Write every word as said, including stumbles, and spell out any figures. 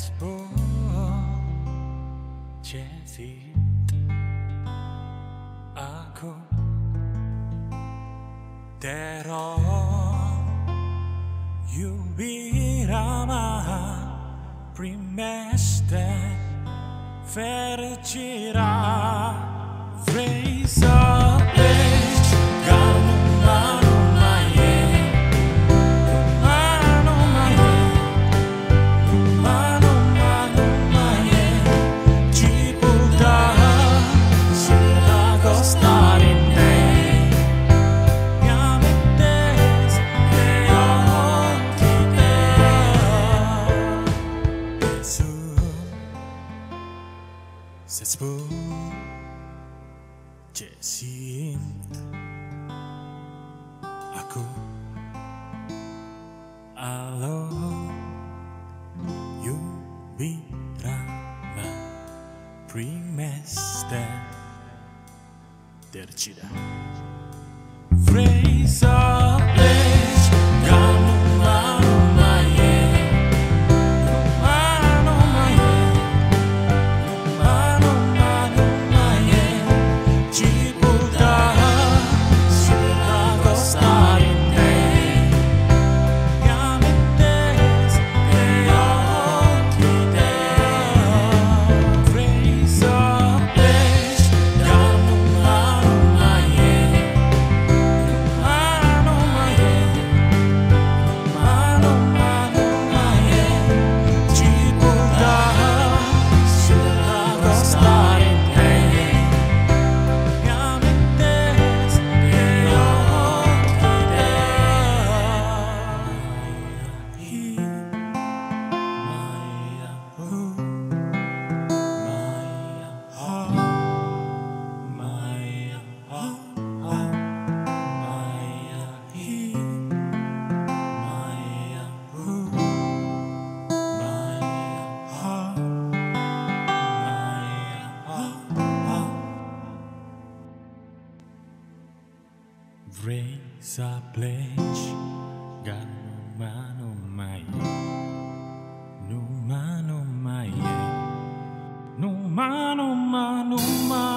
Jasper Jesse, aku teror Yubirama Primeste Fericirà Fresa Page Galumano. Sețpun ce simt aku alone, iubirama primeste tercida Freza pleci galumanu. Reza pleci galumanu, numanu, numanu, numanu.